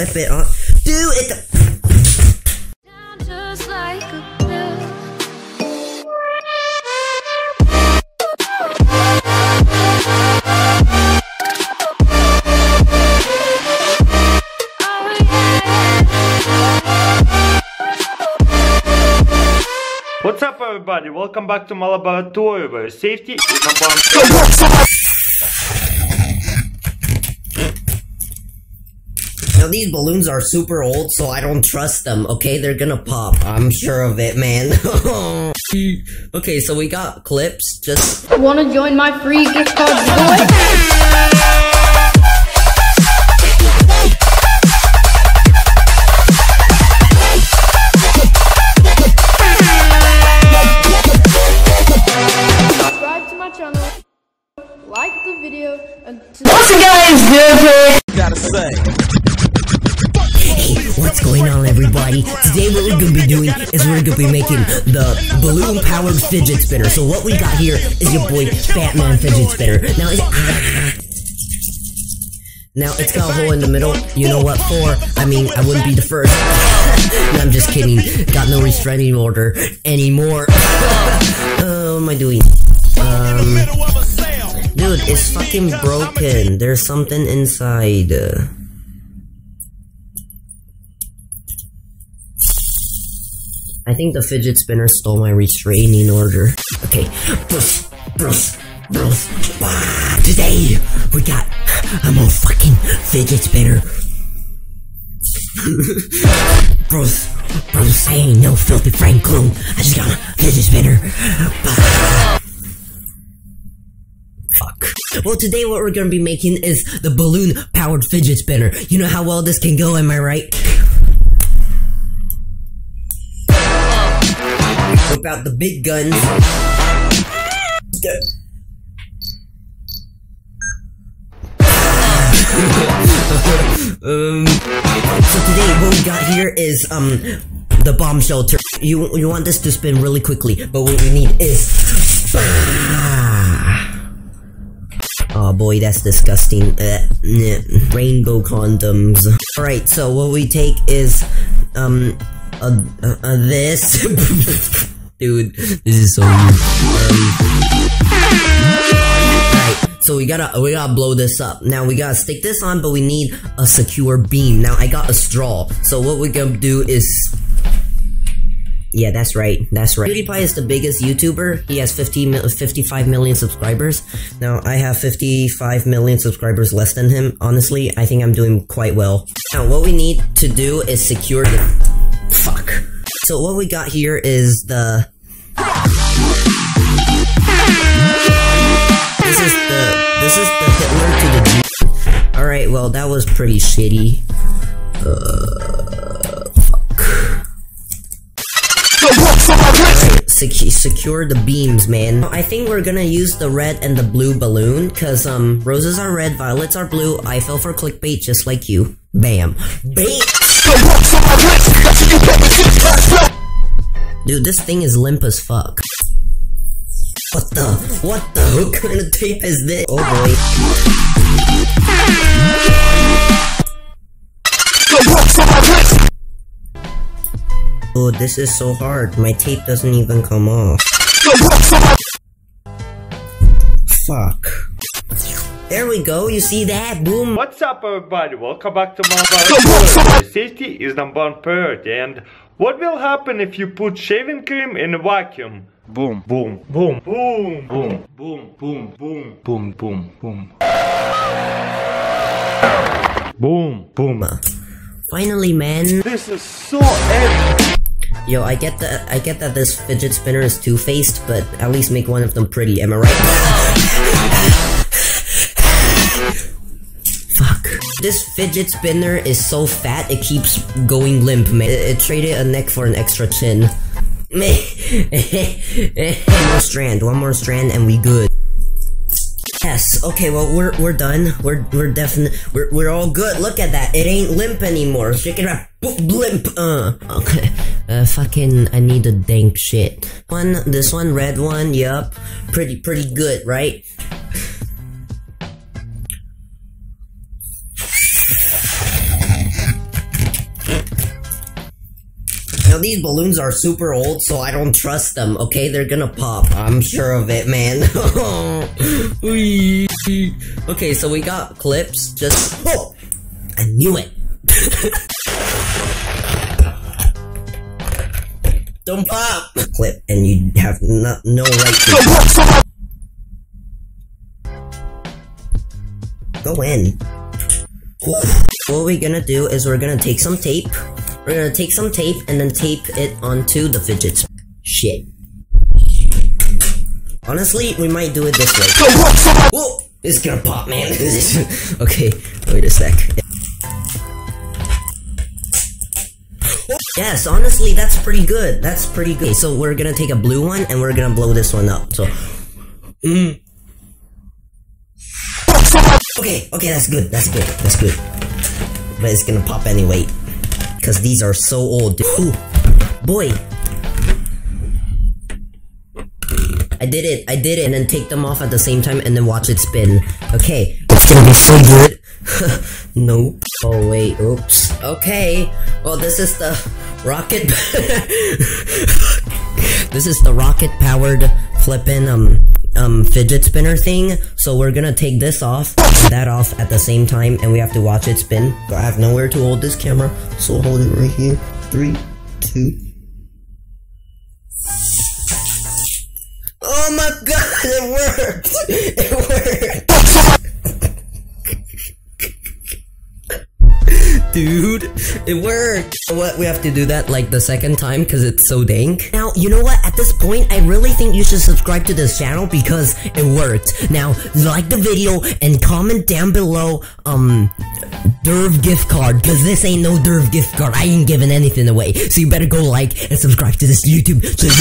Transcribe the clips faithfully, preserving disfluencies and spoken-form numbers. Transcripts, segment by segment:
whip it on. Do it. What's up, everybody? Welcome back to my laboratory where safety is number one. Now these balloons are super old, so I don't trust them, okay? They're gonna pop. I'm sure of it, man. Okay, so we got clips, just... Wanna join my free gift card giveaway? Like the video and what's up, guys? Jojo. Gotta say. Hey, what's going on, everybody? Today, what we're gonna be doing is we're gonna be making the balloon-powered fidget spinner. So what we got here is your boy Batman fidget spinner. Now it's ah, now it's got a hole in the middle. You know what for? I mean, I wouldn't be the first. No, I'm just kidding. Got no restraining order anymore. uh, what am I doing? Um. Dude, it's fucking broken. There's something inside. I think the fidget spinner stole my restraining order. Okay. Bruce, Bruce, Bruce. Today, we got a more fucking fidget spinner. Bruce, Bruce, I ain't no filthy Frank clone. I just got a fidget spinner. Well, today what we're gonna be making is the balloon-powered fidget spinner. You know how well this can go, am I right? Whip out the big guns. um, so today what we got here is um the bomb shelter. You you want this to spin really quickly, but what we need is. Oh boy, that's disgusting. Uh, rainbow condoms. Alright, so what we take is, um, uh, uh, uh, this. Dude, this is so weird. Alright, so we gotta, we gotta blow this up. Now we gotta stick this on, but we need a secure beam. Now I got a straw, so what we're gonna do is... Yeah, that's right, that's right. PewDiePie is the biggest YouTuber. He has fifty, fifty-five million subscribers. Now, I have fifty-five million subscribers less than him. Honestly, I think I'm doing quite well. Now, what we need to do is secure the... Fuck. So what we got here is the... This is the... This is the Hitler to the... Alright, well, that was pretty shitty. Uh... Sec- secure the beams, man. I think we're gonna use the red and the blue balloon, cause um, roses are red, violets are blue. I fell for clickbait just like you. Bam. Bam! Dude, this thing is limp as fuck. What the? What the? What kind of tape is this? Oh boy. Oh, this is so hard. My tape doesn't even come off. Fuck. There we go. You see that? Boom. What's up, everybody? Welcome back to my safety is number one priority. And what will happen if you put shaving cream in a vacuum? Boom, boom, boom, boom, boom, boom, boom, boom, boom, boom, boom, boom, boom. Finally, man. This is so epic. Yo, I get that. I get that this fidget spinner is two-faced, but at least make one of them pretty. Am I right? Fuck. This fidget spinner is so fat it keeps going limp, man. It, it traded a neck for an extra chin. One more strand. One more strand, and we good. Yes. Okay. Well, we're we're done. We're we're definite. We're we're all good. Look at that. It ain't limp anymore. Shake it up. Blimp. Uh. Okay. Uh. Fucking. I need a dank shit. One. This one. Red one. Yup. Pretty. Pretty good. Right. Now, these balloons are super old, so I don't trust them, okay? They're gonna pop. I'm sure of it, man. Okay, so we got clips. Just... Oh! I knew it! Don't pop! Clip, and you have no, no right to... Go in. What we're gonna do is we're gonna take some tape. We're gonna take some tape and then tape it onto the fidget spinner. Shit. Honestly, we might do it this way. Whoa! It's gonna pop, man. Okay, wait a sec. Yes, honestly, that's pretty good. That's pretty good. Okay, so we're gonna take a blue one and we're gonna blow this one up. So. Mm. Okay, okay, that's good. That's good. That's good. But it's gonna pop anyway. Because these are so old. Ooh, boy. I did it, I did it. And then take them off at the same time and then watch it spin. Okay, it's gonna be so good. Nope. Oh wait, oops. Okay, well this is the rocket. This is the rocket powered flippin' um, um, fidget spinner thing. So we're gonna take this off, that off at the same time, and we have to watch it spin. I have nowhere to hold this camera, so I'll hold it right here. Three, two. Oh my god, it worked! It worked! Dude, it worked! What, we have to do that like the second time because it's so dank? Now, you know what? At this point, I really think you should subscribe to this channel because it worked. Now, like the video and comment down below, um... Derv gift card, because this ain't no Derv gift card. I ain't giving anything away. So you better go like and subscribe to this YouTube channel.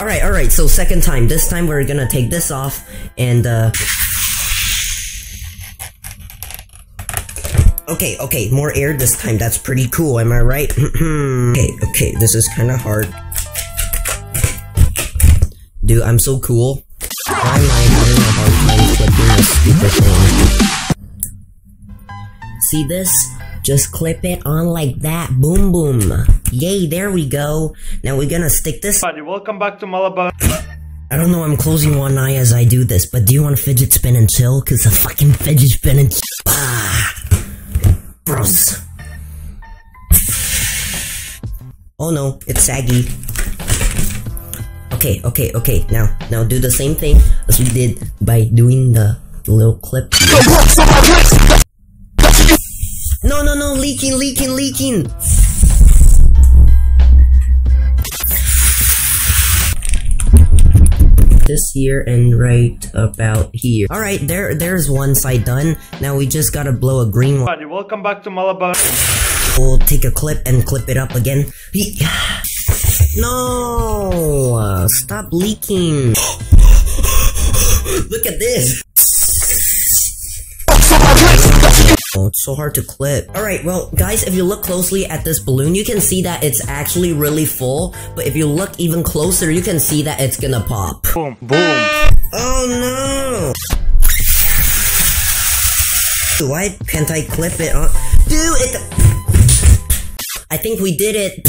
Alright, alright, so second time. This time we're gonna take this off and uh Okay, okay, more air this time. That's pretty cool, am I right? okay, okay, this is kinda hard. Dude, I'm so cool. Why am I having a hard time flipping this stupid thing? See this? Just clip it on like that. Boom boom. Yay, there we go. Now we're gonna stick this- Buddy, welcome back to Malabar. I don't know, I'm closing one eye as I do this, but do you want fidget spin and chill? Cause the fucking fidget spin and chill. Ah. Gross. Oh no, it's saggy. Okay, okay, okay, now, now do the same thing as we did by doing the little clip. No, no, no, leaking, leaking, leaking! This here and right about here. Alright, there, there's one side done. Now we just gotta blow a green one. Welcome back to Malabar. We'll take a clip and clip it up again. No! Uh, stop leaking! Look at this! Oh, it's so hard to clip. Alright, well, guys, if you look closely at this balloon, you can see that it's actually really full. But if you look even closer, you can see that it's gonna pop. Boom, boom. Oh no! Why can't I clip it on? Dude, it... I think we did it!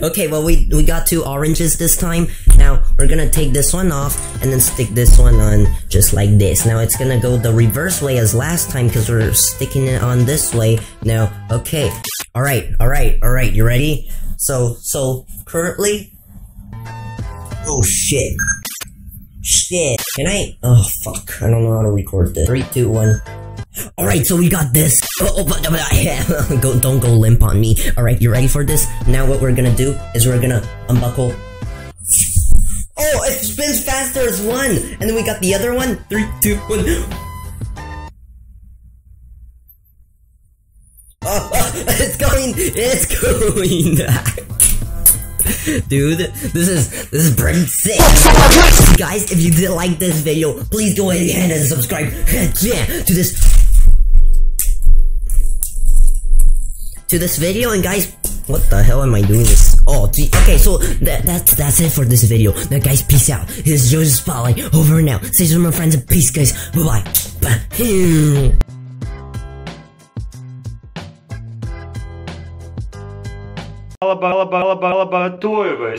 Okay, well we, we got two oranges this time. Now, we're gonna take this one off, and then stick this one on just like this. Now it's gonna go the reverse way as last time, because we're sticking it on this way. Now, okay. Alright, alright, alright, you ready? So, so, currently... Oh shit. Shit. Can I... Oh fuck, I don't know how to record this. Three, two, one... Alright, so we got this. Oh, oh, but, but, yeah. go, don't go limp on me. Alright, you ready for this? Now what we're gonna do is we're gonna unbuckle. Oh, it spins faster as one! And then we got the other one. Three, two, one. Oh, oh it's going! It's going! Dude, this is, this is pretty sick. Guys, if you did like this video, please go ahead and subscribe yeah, to this... to this video, and guys, what the hell am I doing this? Oh, gee, okay, so that, that's that's it for this video. Now, guys, peace out. This is JojoSpotlight Spotlight over now. Stay with my friends and peace, guys. Bye bye. Alabama, Alabama, Alabama,